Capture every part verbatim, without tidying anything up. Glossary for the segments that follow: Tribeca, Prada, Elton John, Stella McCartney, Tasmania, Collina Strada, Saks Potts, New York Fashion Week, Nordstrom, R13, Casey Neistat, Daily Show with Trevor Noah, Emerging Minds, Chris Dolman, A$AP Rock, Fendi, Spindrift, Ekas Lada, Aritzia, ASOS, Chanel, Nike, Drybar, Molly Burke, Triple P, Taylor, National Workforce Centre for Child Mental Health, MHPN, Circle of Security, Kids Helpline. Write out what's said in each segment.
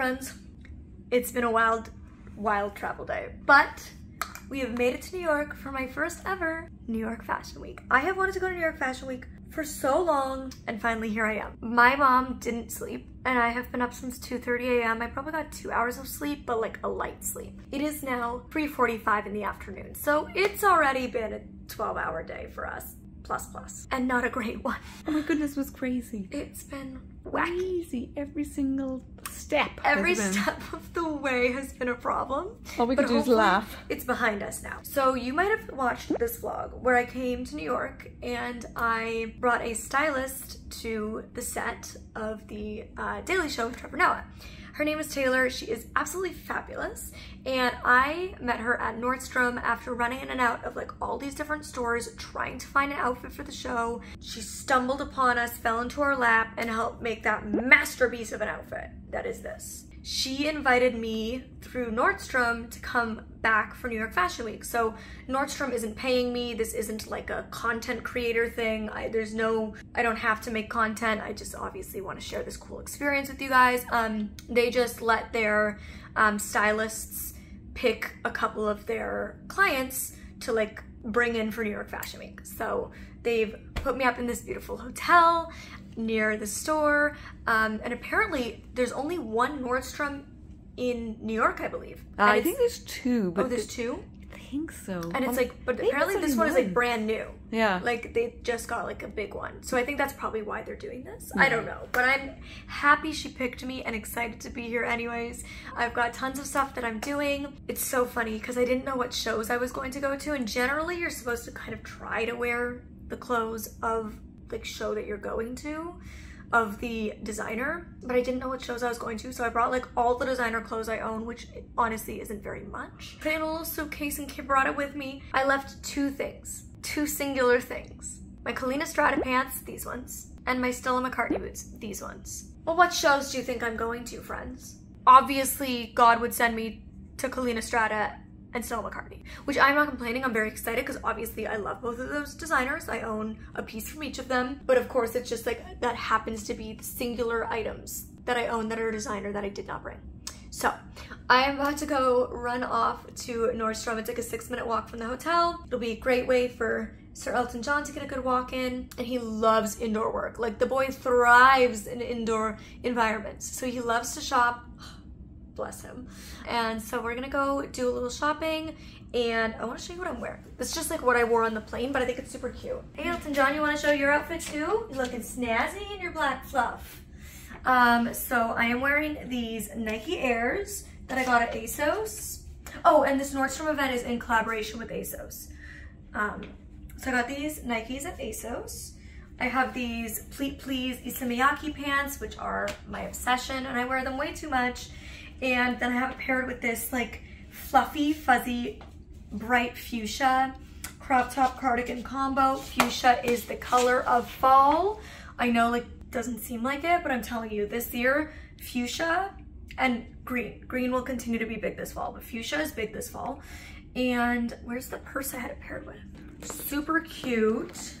friends. It's been a wild, wild travel day, but we have made it to New York for my first ever New York Fashion Week. I have wanted to go to New York Fashion Week for so long, and finally here I am. My mom didn't sleep, and I have been up since two thirty a m I probably got two hours of sleep, but like a light sleep. It is now three forty-five in the afternoon, so it's already been a twelve hour day for us, plus plus, and not a great one. Oh my goodness, it was crazy. It's been wacky. Crazy, every single step. Every step of the way has been a problem. All we could do is laugh. It's behind us now. So you might have watched this vlog where I came to New York and I brought a stylist to the set of the uh, Daily Show with Trevor Noah. Her name is Taylor. She is absolutely fabulous. And I met her at Nordstrom after running in and out of like all these different stores, trying to find an outfit for the show. She stumbled upon us, fell into our lap, and helped make that masterpiece of an outfit that is this. She invited me through Nordstrom to come back for New York Fashion Week. So Nordstrom isn't paying me. This isn't like a content creator thing. I, there's no, I don't have to make content. I just obviously want to share this cool experience with you guys. Um, they just let their um, stylists pick a couple of their clients to like bring in for New York Fashion Week. So they've put me up in this beautiful hotel near the store, um, and apparently there's only one Nordstrom in New York, I believe. Uh, I think there's two. But oh, there's two? I think so. And it's um, like, but apparently this one is like brand new. Yeah. Like they just got like a big one. So I think that's probably why they're doing this. Yeah. I don't know, but I'm happy she picked me and excited to be here anyways. I've got tons of stuff that I'm doing. It's so funny because I didn't know what shows I was going to go to, and generally you're supposed to kind of try to wear the clothes of like show that you're going to, of the designer, but I didn't know what shows I was going to, so I brought like all the designer clothes I own, which honestly isn't very much. Put it in a little suitcase and Kid brought it with me. I left two things, two singular things. My Collina Strada pants, these ones, and my Stella McCartney boots, these ones. Well, what shows do you think I'm going to, friends? Obviously, God would send me to Collina Strada and Stella McCartney, which I'm not complaining. I'm very excited because obviously I love both of those designers. I own a piece from each of them, but of course it's just like that happens to be the singular items that I own that are a designer that I did not bring. So I am about to go run off to Nordstrom. It's like a six minute walk from the hotel. It'll be a great way for Sir Elton John to get a good walk in, and he loves indoor work. Like the boy thrives in indoor environments, so he loves to shop. Bless him. And so we're gonna go do a little shopping, and I want to show you what I'm wearing. It's just like what I wore on the plane, but I think it's super cute. Hey Elton John, you want to show your outfit too? You're looking snazzy in your black fluff. Um, so I am wearing these Nike Airs that I got at ASOS. Oh, and this Nordstrom event is in collaboration with ASOS. Um, so I got these Nikes at ASOS. I have these Pleat Please Issey Miyake pants, which are my obsession, and I wear them way too much. And then I have it paired with this like fluffy, fuzzy, bright fuchsia crop top cardigan combo. Fuchsia is the color of fall. I know like doesn't seem like it, but I'm telling you this year, fuchsia and green. Green will continue to be big this fall, but fuchsia is big this fall. And where's the purse I had it paired with? Super cute.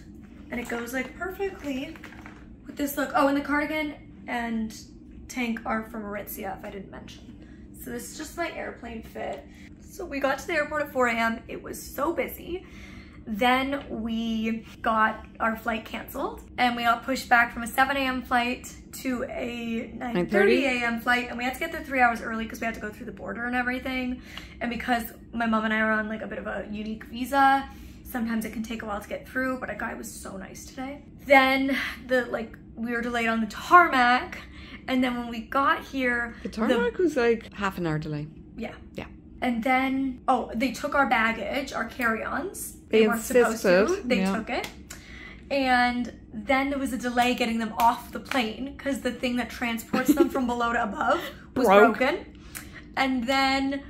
And it goes like perfectly with this look. Oh, and the cardigan and tank are from Aritzia, if I didn't mention. So this is just my airplane fit. So we got to the airport at four a m It was so busy. Then we got our flight canceled, and we all pushed back from a seven a m flight to a nine thirty a m flight, and we had to get there three hours early because we had to go through the border and everything. And because my mom and I are on like a bit of a unique visa, sometimes it can take a while to get through, but a guy was so nice today. Then the like we were delayed on the tarmac. And then when we got here, the tarmac was like half an hour delay. Yeah. Yeah. And then, oh, they took our baggage, our carry-ons. They, they weren't supposed to. They yeah. took it. And then there was a delay getting them off the plane because the thing that transports them from below to above was Broke. broken. And then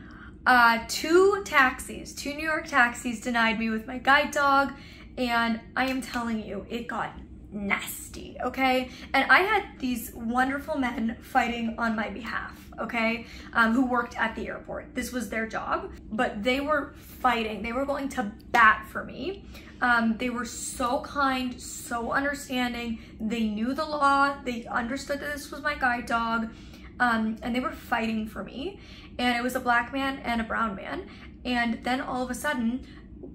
uh, two taxis, two New York taxis denied me with my guide dog. And I am telling you, it got nasty, okay? And I had these wonderful men fighting on my behalf, okay? Um, who worked at the airport. This was their job, but they were fighting. They were going to bat for me. Um, they were so kind, so understanding. They knew the law. They understood that this was my guide dog. um, and they were fighting for me, and it was a black man and a brown man. And then all of a sudden,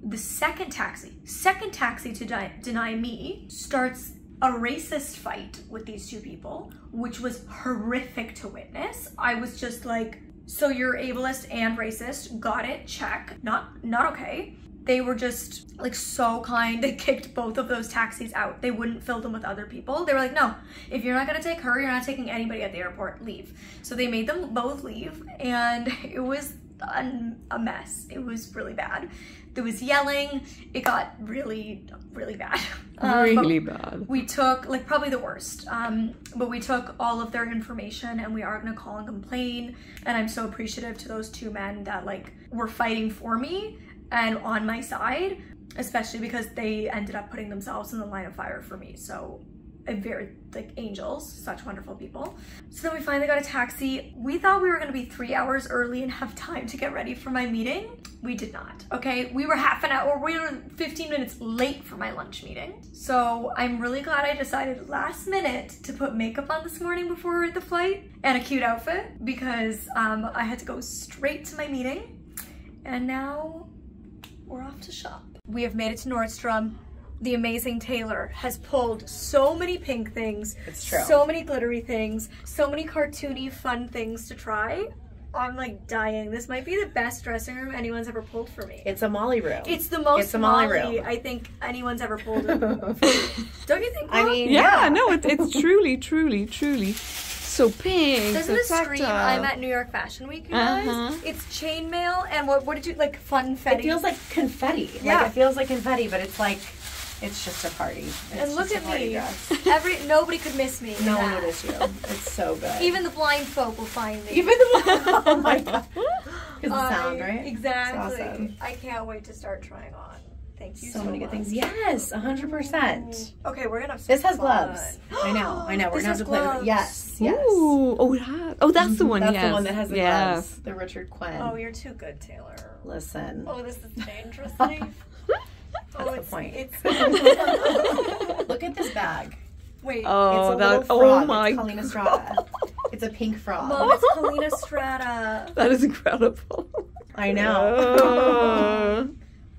the second taxi, second taxi to deny, deny me starts a racist fight with these two people, which was horrific to witness. I was just like, so you're ableist and racist, got it, check, not, not okay. They were just like so kind. They kicked both of those taxis out. They wouldn't fill them with other people. They were like, no, if you're not gonna take her, you're not taking anybody at the airport, leave. So they made them both leave, and it was a mess. It was really bad. There was yelling. It got really, really bad. Um, really bad. We took, like, probably the worst, um, but we took all of their information, and we are going to call and complain. And I'm so appreciative to those two men that, like, were fighting for me and on my side, especially because they ended up putting themselves in the line of fire for me. So very, like, angels, such wonderful people. So then we finally got a taxi. We thought we were gonna be three hours early and have time to get ready for my meeting. We did not, okay? We were half an hour, we were fifteen minutes late for my lunch meeting. So I'm really glad I decided last minute to put makeup on this morning before the flight, and a cute outfit, because um, I had to go straight to my meeting. And now we're off to shop. We have made it to Nordstrom. The amazing Taylor has pulled so many pink things, it's true. So many glittery things, so many cartoony fun things to try. I'm like dying. This might be the best dressing room anyone's ever pulled for me. It's a Molly room. It's the most it's a Molly, Molly room I think anyone's ever pulled. Don't you think? Well, I mean, yeah, yeah. no, it, it's truly, truly, truly so pink. Doesn't so it scream I'm at New York Fashion Week, you guys? Uh-huh. It's chainmail and what? What did you like? Funfetti. It feels like confetti. Yeah, like, it feels like confetti, but it's like. It's just a party. It's and look at me. Every nobody could miss me. No one would miss you. It's so good. Even the blind folk will find me. Even the blind folk. Oh my god. Because the sound, right? Exactly. It's awesome. I can't wait to start trying on. Thank you so, so many much. Good things. Yes, one hundred percent. Ooh. Okay, we're going to have some This has fun. Gloves. I know, I know. We're going to have to gloves. Play with it. Yes, yes. Ooh. Oh, it has. Oh, that's the one, That's yes. the one that has the yeah. gloves. The Richard Quinn. Oh, you're too good, Taylor. Listen. Oh, this is dangerous, Dave. That's oh, the it's, point. It's Look at this bag. Wait. Oh, it's a that, frog. Oh my. It's Collina Strada. It's a pink frog. Mom, it's Collina Strada. That is incredible. I know. Uh.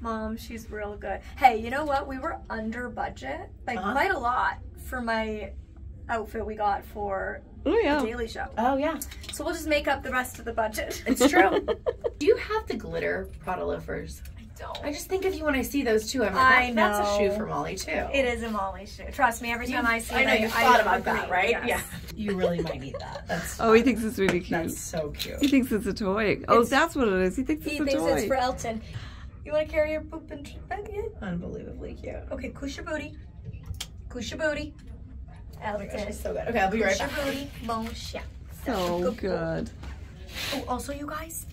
Mom, she's real good. Hey, you know what? We were under budget, like uh-huh. quite a lot for my outfit we got for oh, yeah. the Daily Show. Oh, yeah. So we'll just make up the rest of the budget. It's true. Do you have the glitter Prada loafers? Don't. I just think of you when I see those two. I'm like, I know. That's a shoe for Molly too. It is a Molly shoe. Trust me, every time you, I see it, I know you thought about agree, that, right? Yes. Yeah. You really might need that. That's oh, he thinks it's really cute. That's so cute. He thinks it's a toy. Oh, it's, that's what it is. He thinks he it's a thinks toy. He thinks it's for Elton. You want to carry your poop and shit bag in? Unbelievably cute. Okay, cush your booty. Cush your booty. Elton. Oh it's so good. Okay, I'll be right back. Cush your booty. Bon shit. So good. good. Oh, also, you guys.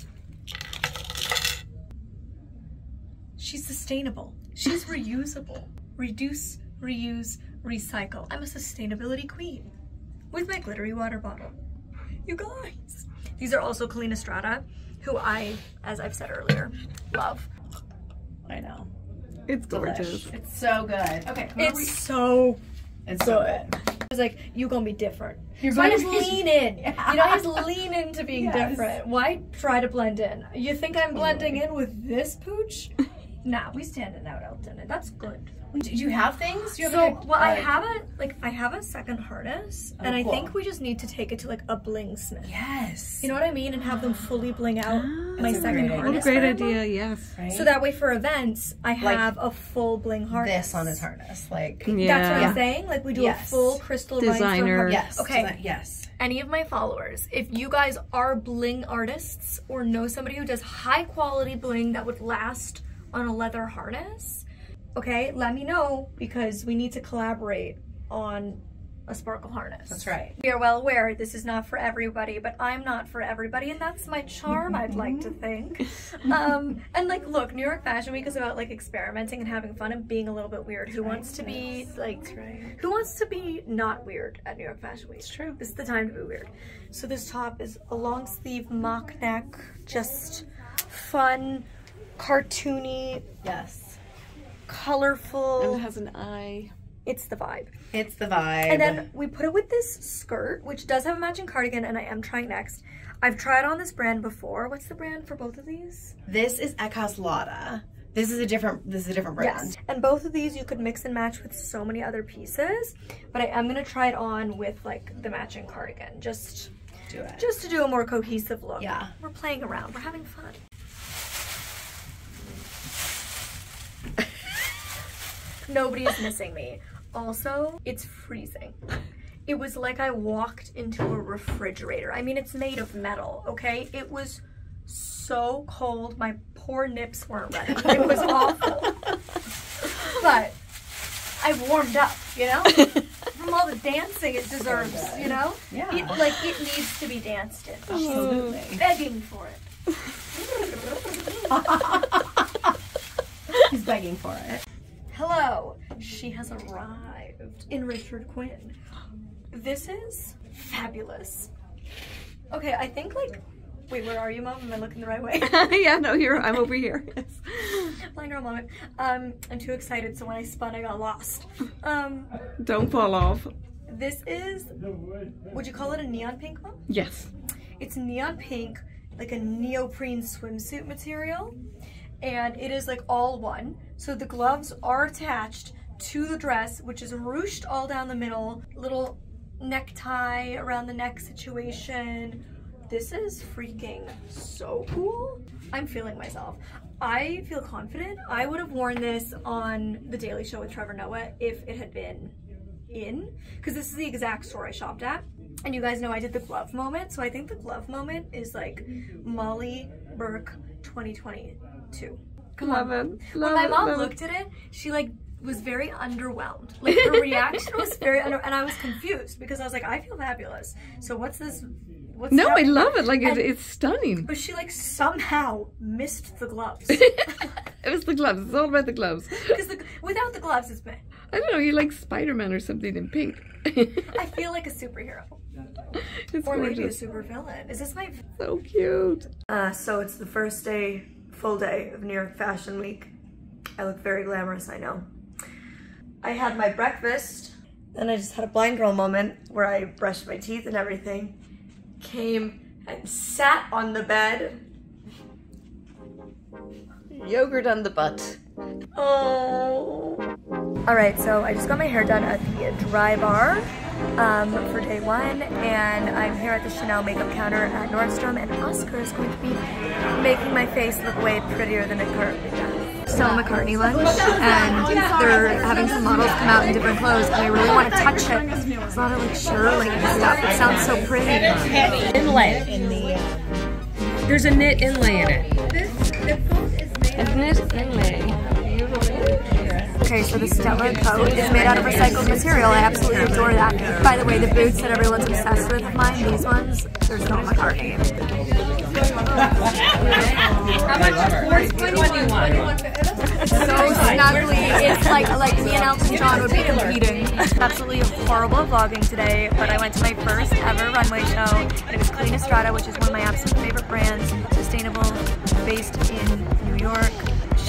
She's sustainable. She's reusable. Reduce, reuse, recycle. I'm a sustainability queen with my glittery water bottle. You guys. These are also Collina Strada, who I, as I've said earlier, love. I know. It's gorgeous. Delish. It's so good. Okay. It's so it's so good. It was like, you gonna be different. You're so going I just to lean in. Yeah. You know, I just lean into being yes. different. Why try to blend in? You think I'm blending in with this pooch? Nah, we standing out, Elton, and that's good. Do you have things? Do you have so, well, I have a like, I have a second harness, oh, and I cool. think we just need to take it to like a bling smith. Yes. You know what I mean, and have them fully bling out ah, my second great, harness. What a great idea! Yes. Right? So that way for events, I have like a full bling harness. This on his harness, like yeah. that's what yeah. I'm saying. Like we do yes. a full crystal designer. Yes. Okay. Design, yes. Any of my followers, if you guys are bling artists or know somebody who does high quality bling that would last on a leather harness, okay, let me know, because we need to collaborate on a sparkle harness. That's right. We are well aware this is not for everybody, but I'm not for everybody, and that's my charm, I'd like to think. Um, and like, look, New York Fashion Week is about like experimenting and having fun and being a little bit weird. That's who right, wants to be like, right. who wants to be not weird at New York Fashion Week? It's true. This is the time to be weird. So this top is a long sleeve mock neck, just fun, cartoony, yes, colorful, and it has an eye. It's the vibe. It's the vibe. And then we put it with this skirt, which does have a matching cardigan, and I am trying next. I've tried on this brand before. What's the brand for both of these? This is Ekas Lada. This is a different, this is a different brand. Yes. And both of these you could mix and match with so many other pieces, but I am gonna try it on with like the matching cardigan, just, do it. just to do a more cohesive look. Yeah. We're playing around, we're having fun. Nobody's missing me. Also, it's freezing. It was like I walked into a refrigerator. I mean, it's made of metal, okay? It was so cold, my poor nips weren't ready. It was awful. But I warmed up, you know? From all the dancing it deserves, so you know? Yeah. It, like, it needs to be danced in. Absolutely. Ooh. Begging for it. He's begging for it. Hello. She has arrived in Richard Quinn. This is fabulous. Okay, I think like, wait, where are you, Mom? Am I looking the right way? Yeah, no, you're, I'm over here. Yes. Blind girl moment. Um, I'm too excited, so when I spun, I got lost. Um, Don't fall off. This is, would you call it a neon pink, Mom? Yes. It's neon pink, like a neoprene swimsuit material, and it is like all one. So the gloves are attached to the dress, which is ruched all down the middle, little necktie around the neck situation. This is freaking so cool. I'm feeling myself. I feel confident. I would have worn this on the Daily Show with Trevor Noah if it had been in, because this is the exact store I shopped at. And you guys know I did the glove moment. So I think the glove moment is like Molly Burke twenty twenty-two. Come on. Love it. When my mom looked at it, she like was very underwhelmed. Like her reaction was very under, and I was confused because I was like, I feel fabulous. So what's this? What's no, happening? I love it. Like it, it's stunning. But she like somehow missed the gloves. It was the gloves. It's all about the gloves. Because without the gloves, it's meh. I don't know. You're like Spider-Man or something in pink. I feel like a superhero. It's or gorgeous. Maybe a supervillain. Is this my? So cute. Uh, so it's the first day, full day of New York Fashion Week. I look very glamorous, I know. I had my breakfast, and I just had a blind girl moment where I brushed my teeth and everything, came and sat on the bed. Yogurt on the butt. Oh. All right, so I just got my hair done at the Drybar um, for day one, and I'm here at the Chanel makeup counter at Nordstrom, and Oscar is going to be making my face look way prettier than it currently does. Stella McCartney lunch, and they're having some models come out in different clothes, and I really want to touch it. It's not like sure, like stuff. It sounds so pretty. Inlay in the. There's a knit inlay in it. This the coat is made of knit inlay. Okay, so the Stella coat is made out of recycled material. I absolutely adore that. By the way, the boots that everyone's obsessed with of mine, these ones, they're Stella McCartney. How much? four twenty-one. So snuggly. It's like like me and Elton John would be competing. Absolutely horrible vlogging today, but I went to my first ever runway show, and it was Collina Strada, which is one of my absolute favorite brands, sustainable, based in New York.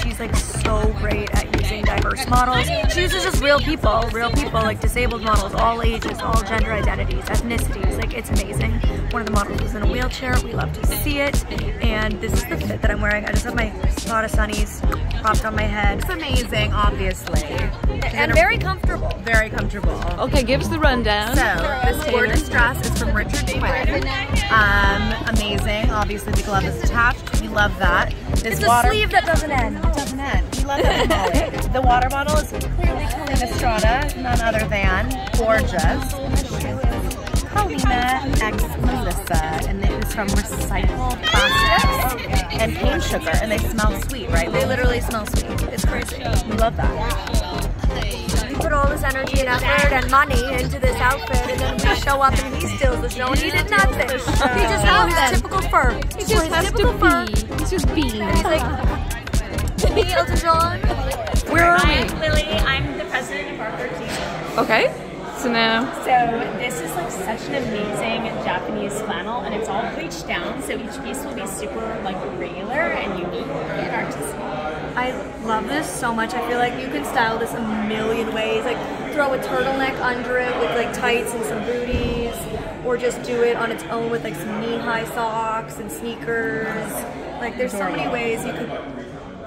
She's like so great at using diverse models. She uses just real people, real people, like disabled models, all ages, all gender identities, ethnicities. Like it's amazing. One of the models was in a wheelchair. We love to see it. And this is the fit that I'm wearing. I just have my Prada sunnies propped on my head. It's amazing, obviously. And very comfortable. Very comfortable. Okay, give us the rundown. So this gorgeous dress is from Richard Quinn. Um, amazing. Obviously the glove is attached. We love that. This it's water a sleeve that doesn't end. Doesn't end. We love that. The water bottle is clearly Collina Strada, none other than gorgeous. Collina X Melissa, and it is from recycled plastics and cane sugar, and they smell sweet, right? They literally smell sweet. It's crazy. We love that. We put all this energy and effort and money into this outfit, and then we show up and he steals the show, and he did nothing. He just has his typical fur. He just has typical fur. He's just being. He's like, me, Elton John. Where are we? I'm Lily. I'm the president of our team. Okay. Now. So this is like such an amazing Japanese flannel, and it's all bleached down, so each piece will be super like regular and unique and artistic. I love this so much. I feel like you can style this a million ways. Like throw a turtleneck under it with like tights and some booties, or just do it on its own with like some knee-high socks and sneakers. Like there's so many ways you could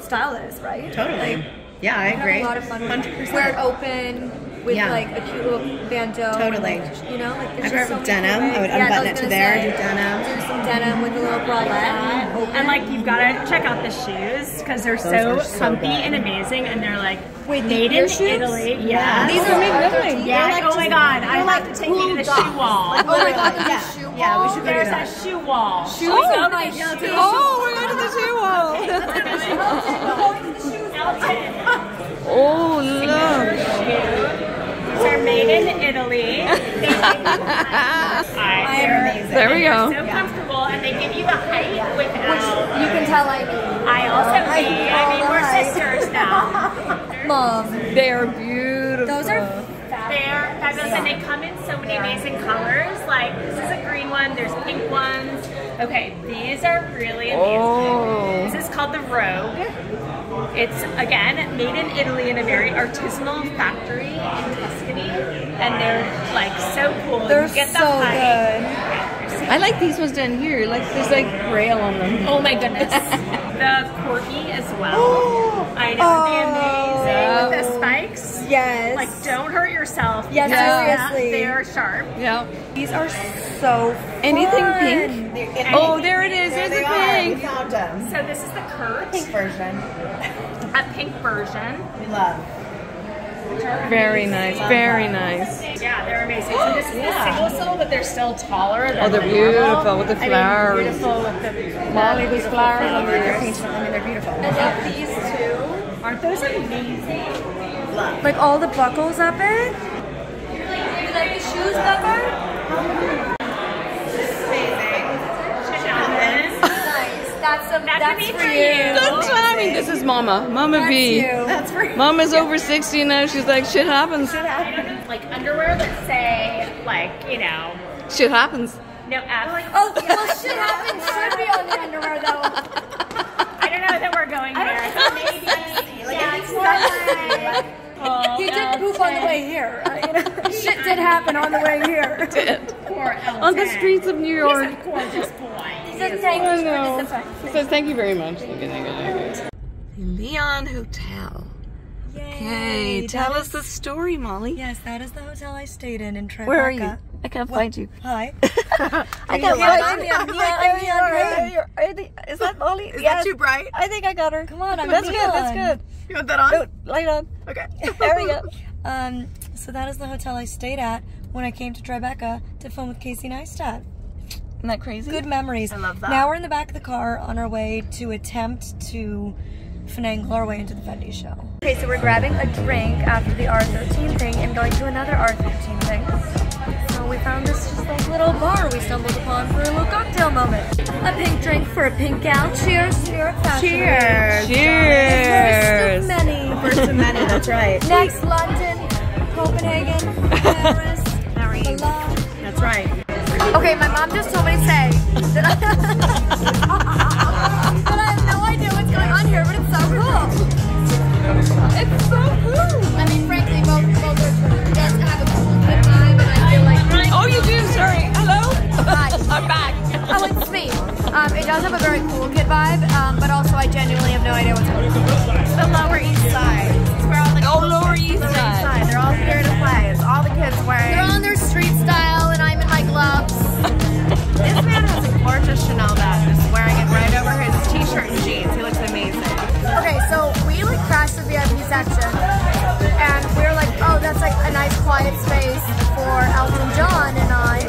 style this, right? Totally. Like, yeah, I agree. Have a lot of fun with it. Wear it open with yeah. like a cute little bandeau. Totally. And, you know, like there's I grew up with so denim. I would unbutton yeah, it to there, say, do denim. Do some denim with a little bralette. Open. And like you've got to check out the shoes because they're so, so comfy good. and amazing, and they're like Wait, made in shoes? Italy. Yeah. These are made in Italy. Yeah. Oh my God, I like to take you to the shoe wall. Oh my God, the shoe wall. Yeah, we should go to that shoe wall. Shoe wall. Oh, we're going to the shoe wall. We're going to the shoe wall. Oh, look. These are made in Italy. There we go. They're so comfortable, and they give you the height without. Which you can tell I mean. I also I mean. I mean, we're sisters now. Mom, they are beautiful. Those are fabulous. fabulous, and they come in so many amazing colors. Like, this is a green one. There's pink ones. Okay, these are really amazing. This is called the Rogue. It's, again, made in Italy in a very artisanal factory in Tuscany, and they're, like, so cool. They're get so high. good. I like these ones down here. Like, there's, like, rail on them. Oh, my goodness. The corgi as well. I know. Oh, they're amazing. With the spikes. Yes. Like, don't hurt yourself. Yes, no. Seriously. They're sharp. Yeah. These are so fun. Anything pink? Anything oh, there it is. There There's a pink. So this is the Kurt. Pink version. A pink version. We love. Very nice. Love very them. nice. Yeah, they're amazing. So this is yeah. the single sole, but they're still taller. They're oh, they're beautiful level. with the flowers. I mean, beautiful with the Molly Burke flowers. I mean, they're beautiful. I love these two. Aren't those amazing? Love. Like all the buckles up it. You like, you like the shoes buckle? This is amazing. Check out this. That's, a, that that's be for you. Good timing. This is Mama. Mama that's B. You. That's for you. Mama's yeah. over sixty now. She's like, shit happens. Shit happens. Like underwear that say, like, you know. Shit happens. No F. Like, oh, well, shit happens should be on the underwear, though. I don't know that we're going there. I don't know. Maybe. Like, yeah, it's more like. Oh, he did poop on the way here. Shit did happen on the way here. Did. Poor Elton. On the streets of New York. He's a gorgeous boy. Says thank oh, no. He says thank you very much. The Leon Hotel. Yay, okay, tell is, us the story, Molly. Yes, that is the hotel I stayed in in Tribeca. Where are you? I can't what? find you. Hi. I can't find you. I'm Leon. I'm Leon. Is that Molly? Is yes. that too bright? I think I got her. Come on, I'm That's Leon. good, that's good. You want that on? No, light on. Okay. There we go. Um, so that is the hotel I stayed at when I came to Tribeca to film with Casey Neistat. Isn't that crazy? Good memories. I love that. Now we're in the back of the car on our way to attempt to finagle our way into the Fendi show. Okay, so we're grabbing a drink after the R thirteen thing and going to another R thirteen thing. So we found this just like little bar we stumbled upon for a little cocktail moment. A pink drink for a pink gal. Cheers, New York Fashion Week. Cheers. Cheers. First of many. The first of many, that's right. Next, London, Copenhagen, Paris, Milan. That's right. Okay, my mom just told me to say that I, that I have no idea what's going on here, but it's so cool. It's so cool. I mean, frankly, both both are guys have a cool good vibe, and I feel like. Oh, you do? Sorry. Hello. Hi. I'm back. Oh, it's me. Um, it does have a very cool kid vibe, um, but also I genuinely have no idea what's going on. It's the Lower East Side. It's where all the oh, Lower East Side. Lower East Side. They're all here to play. It's all the kids wearing. They're on their street style, and I'm in my gloves. This man has a gorgeous Chanel bag. He's wearing it right over his t-shirt and jeans. He looks amazing. Okay, so we like crashed the V I P section, and we were like, oh, that's like a nice quiet space for Elton John and I.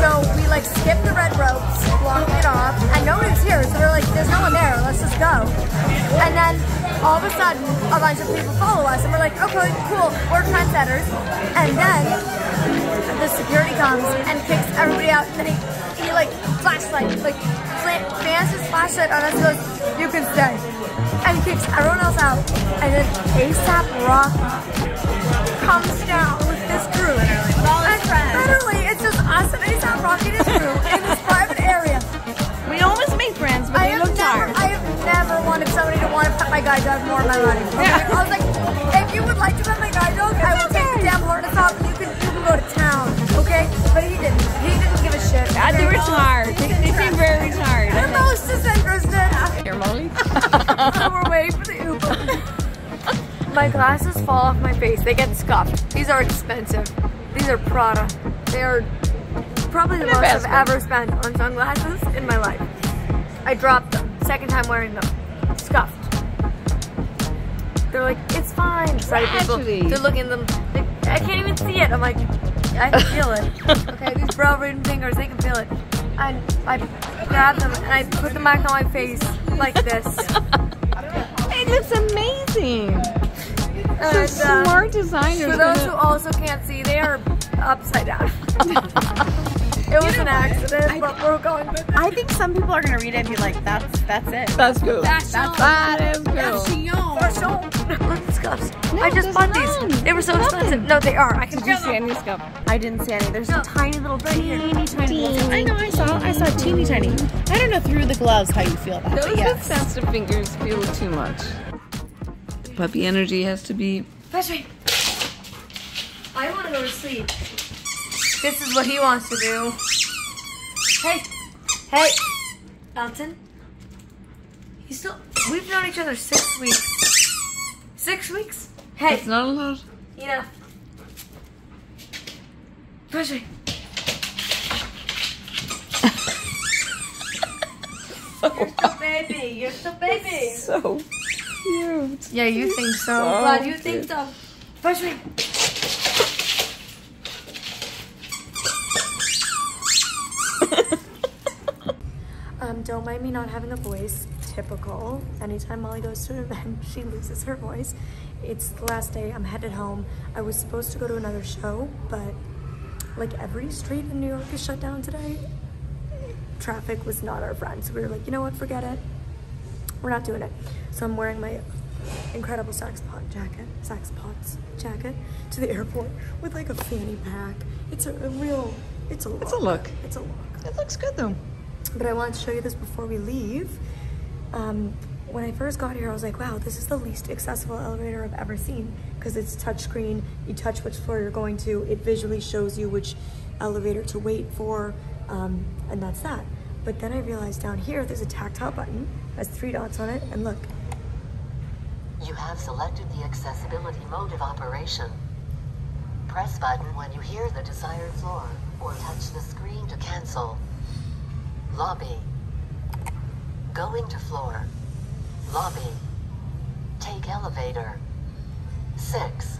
So we like skipped the red ropes, blocked it off, and no one's here. So we're like, there's no one there. Let's just go. And then all of a sudden, a bunch of people follow us, and we're like, okay, cool. We're trendsetters. And then the security comes and kicks everybody out, and then he, he like flashlight, like fans his flashlight on us and goes, you can stay. And kicks everyone else out, and then A$AP Rock comes down with this crew. Literally, with all his friends. Literally, it's just us and A$AP Rock and his crew in this private area. We always make friends, but I we look never, tired. I have never wanted somebody to want to put my guide dog more of my money. Yeah. I was like, if you would like to buy my guide dog, I will take the damn harness off and you can, you can go to town, okay? But he didn't. He didn't give a shit. God, they were smart. They, they seem very smart. And Melissa's interested. Here, Molly. We're waiting for the Uber. My glasses fall off my face. They get scuffed. These are expensive. These are Prada. They are probably the most I've ever spent on sunglasses in my life. I dropped them. Second time wearing them. Scuffed. They're like, it's fine. People, they're looking at them. They, I can't even see it. I'm like, I can feel it. Okay, these brow ridden fingers, they can feel it. I, I grabbed them and I put them back on my face like this. It looks amazing. And, uh, smart designers. For those who also can't see, they are upside down. It was an accident, I, but we're going with it. I think some people are gonna read it and be like, "That's that's it." That's cool. That's that's that is cool. That's cool. No, I just bought none. These. They were so nothing. Expensive. No, they are. I can Did you see any scuff? I didn't see any. There's no. A tiny little, teeny, teeny tiny. Little I know. I saw. I saw teeny tiny. I don't know through the gloves how you feel about it. Those yes. sensitive fingers feel too much. The puppy energy has to be. Fetch me. I want to go to sleep. This is what he wants to do. Hey, hey, Elton. He's still. We've known each other six weeks. Six weeks? Hey. It's not allowed. Enough. Push me. So you're still baby. You're still baby. That's so cute. Yeah, you think so. so I'm glad you think so. Push me. Um, don't mind me not having a voice, typical. Anytime Molly goes to an event, she loses her voice. It's the last day, I'm headed home. I was supposed to go to another show, but like every street in New York is shut down today. Traffic was not our friend, so we were like, you know what, forget it. We're not doing it. So I'm wearing my incredible Saks Potts jacket, Saks Potts jacket to the airport with like a fanny pack. It's a, a real, it's a look. It's a look. It's a look. It looks good though. But I wanted to show you this before we leave. Um, when I first got here, I was like, wow, this is the least accessible elevator I've ever seen because it's touchscreen. You touch which floor you're going to. It visually shows you which elevator to wait for, um, and that's that. But then I realized down here, there's a tactile button. It has three dots on it, and look. You have selected the accessibility mode of operation. Press button when you hear the desired floor, or touch the screen to cancel. Lobby. Going to floor. Lobby. Take elevator. Six.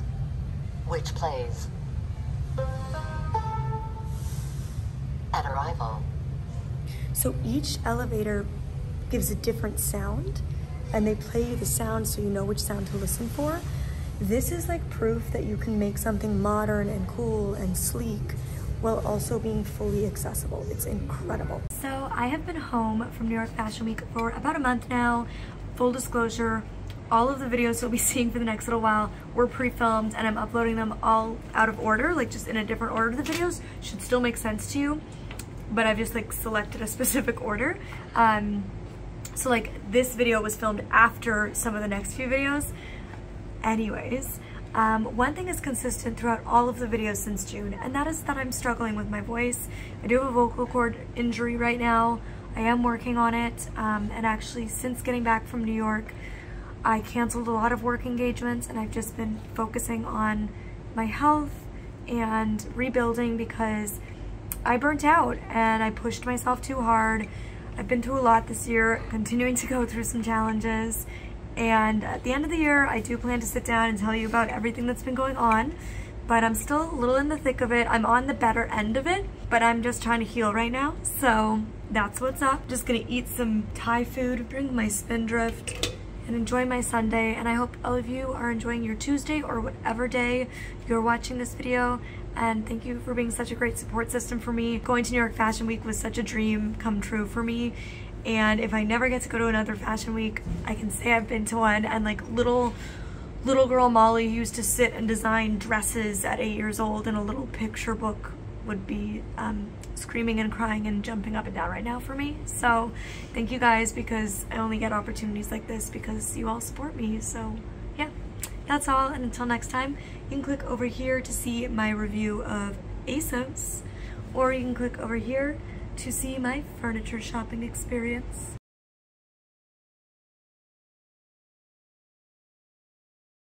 Which plays? At arrival. So each elevator gives a different sound, and they play you the sound so you know which sound to listen for. This is like proof that you can make something modern and cool and sleek while also being fully accessible. It's incredible. So I have been home from New York Fashion Week for about a month now. Full disclosure, all of the videos you'll be seeing for the next little while were pre-filmed and I'm uploading them all out of order, like just in a different order. The videos should still make sense to you, but I've just like selected a specific order. Um, so like this video was filmed after some of the next few videos. Anyways. Um, one thing is consistent throughout all of the videos since June, and that is that I'm struggling with my voice. I do have a vocal cord injury right now. I am working on it, um, and actually since getting back from New York, I canceled a lot of work engagements, and I've just been focusing on my health and rebuilding because I burnt out and I pushed myself too hard. I've been through a lot this year, continuing to go through some challenges. And at the end of the year, I do plan to sit down and tell you about everything that's been going on, but I'm still a little in the thick of it. I'm on the better end of it, but I'm just trying to heal right now. So that's what's up. Just gonna eat some Thai food, drink my Spindrift, and enjoy my Sunday. And I hope all of you are enjoying your Tuesday or whatever day you're watching this video. And thank you for being such a great support system for me. Going to New York Fashion Week was such a dream come true for me. And if I never get to go to another fashion week, I can say I've been to one. And like little little girl Molly used to sit and design dresses at eight years old, and a little picture book would be um, screaming and crying and jumping up and down right now for me. So thank you guys, because I only get opportunities like this because you all support me. So yeah, that's all. And until next time, you can click over here to see my review of ASOS, or you can click over here to see my furniture shopping experience.